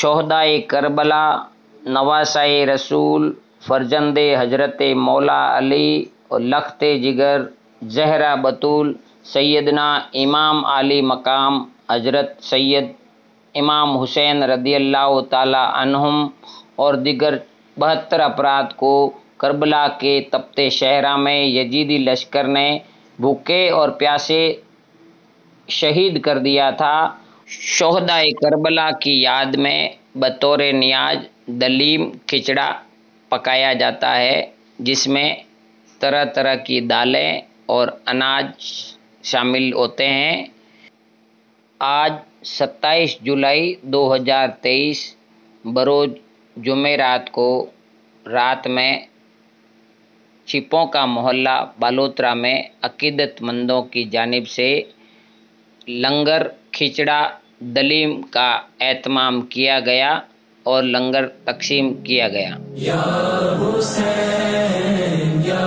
शोहदाए Karbala, नवासाए रसूल, फरजंदे हजरत मौला अली और लखते जिगर जहरा बतूल सैदना इमाम आली मकाम हजरत सैयद इमाम हुसैन रदियल्लाहु ताला अन्हुम और दिगर 72 अफराद को करबला के तपते शहरा में यजीदी लश्कर ने भूखे और प्यासे शहीद कर दिया था। शोहदाए करबला की याद में बतौर नियाज दलीम खिचड़ा पकाया जाता है, जिसमें तरह तरह की दालें और अनाज शामिल होते हैं। आज 27 जुलाई 2023 बरोज जुमेरात को रात में छिपों का मोहल्ला बालोत्रा में अकीदतमंदों की जानिब से लंगर खिचड़ा दलीम का एहतमाम किया गया और लंगर तकसीम किया गया। या हुसैन, या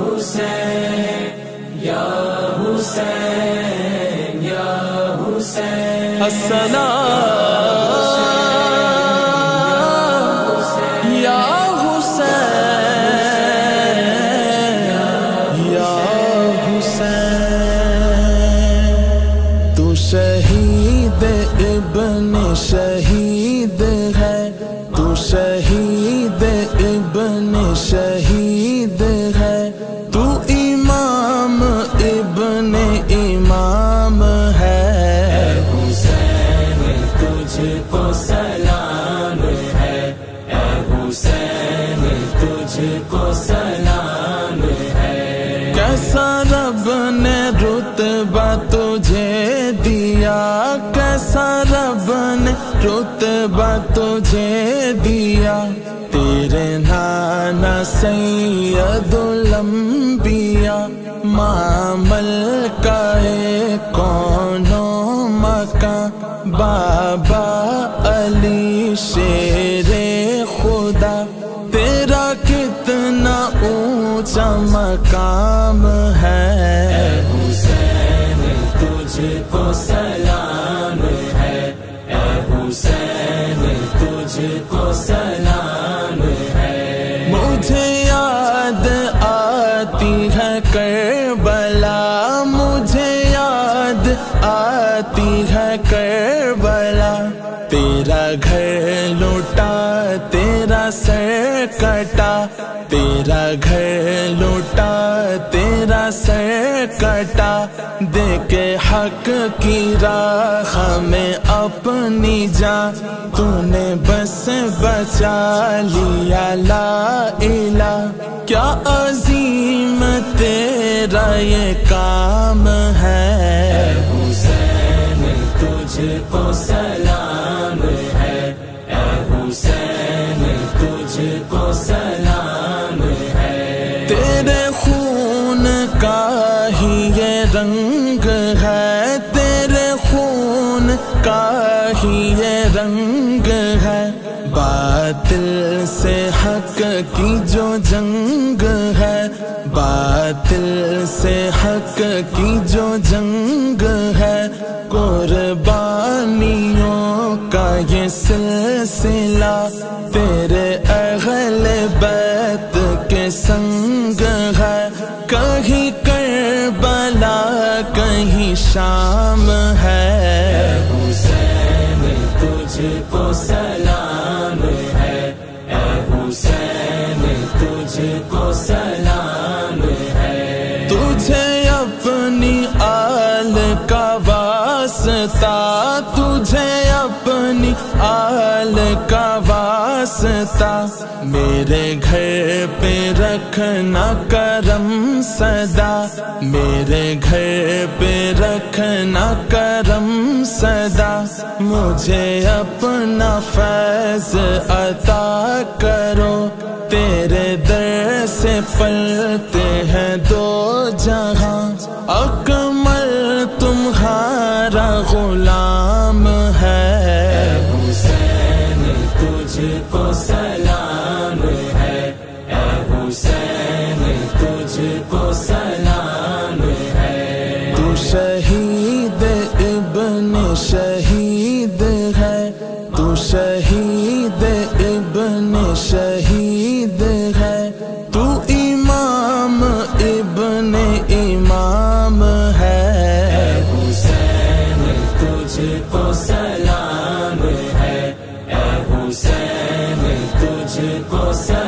हुसैन, या हुसैन, या हुसैन, अस्सलाम या हुसैन, या हुसैन। तू शहीद इब्न शहीद है, तू शहीद इब्न शहीद है, तू इमाम इब्न इमाम है। हुसैन तुझको सलाम है, हुसैन तुझको सलाम है। कैसा रब ने रुतबा तुझे दिया, कैसा रब ने रुतबा तुझे दिया। तेरे नाना सैयदुल अंबिया, मामल का कौनो मका, बाबा अली शेरे खुदा। तेरा कितना ऊंचा मकाम है। हुसैन तुझको सलाम है, हुसैन तुझको सलाम है। मुझे याद आती है करबला, मुझे याद आती है करबला। तेरा घर लूटा, तेरा सर कटा, तेरा घर लूटा, तेरा सर कटा। देखे हक की राह में अपनी जान, तूने बस बचा लिया। ला इलाहा, क्या अजीम तेरा ये काम है। हुसैन तुझको सलाम है, हुसैन तुझको सलाम है। तेरे खून का ही ये रंग है, तेरे खून का ही ये रंग है। बातिल से हक की जो जंग है, बातिल से हक की जो जंग है। कुर्बानियों का ये सिलसिला, तेरे अहले बैत के संग है। कहीं करबला, कहीं शाम है। हुसैन तुझको सलाम है, हुसैन तुझको सलाम है। तुझे अपनी आल का वास्ता, तुझे अपनी आल का वास्ता। मेरे घर पे रखना करम सदा, मेरे घर पे रखना करम सदा। मुझे अपना फैज अता करो, तेरे दर से पलते हैं दो जहां। अकमल तुम्हारा गुलाम है। हुसैन तुझको सलाम है, हुसैन तुझको सलाम है। तू शहीद इब्न शहीद है, तू शहीद इब्न शहीद है, तू इमाम इब्न इमाम है। ऐ हुसैन तुझको सलाम है, ऐ हुसैन तुझको सलाम।